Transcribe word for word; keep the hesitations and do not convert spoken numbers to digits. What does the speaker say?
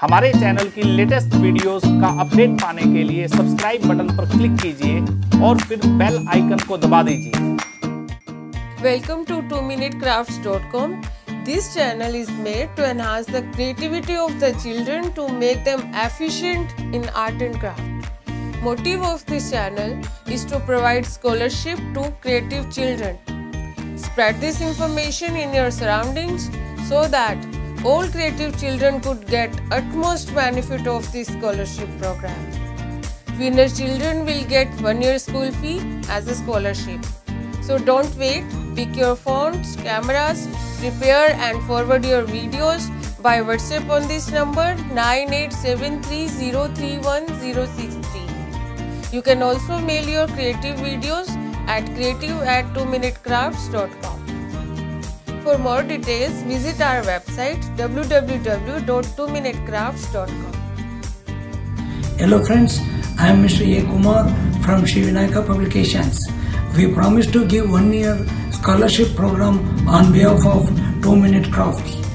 हमारे चैनल की latest videos का अपडेट पाने के लिए सब्सक्राइब बटन पर क्लिक कीजिए और फिर बेल आइकन को दबा दीजिए। Welcome to two minute crafts dot com. This channel is made to enhance the creativity of the children to make them efficient in art and craft. Motive of this channel is to provide scholarship to creative children. Spread this information in your surroundings so that all creative children could get utmost benefit of this scholarship program. Winner children will get one year school fee as a scholarship. So don't wait, pick your phones, cameras, prepare and forward your videos by WhatsApp on this number nine eight seven three zero three one zero six three. You can also mail your creative videos at creative at two minute crafts dot com. For more details, visit our website w w w dot two minute crafts dot com. Hello friends, I am Mister A Kumar from Sri Vinayaka Publications. We promise to give one year scholarship program on behalf of two minute crafts.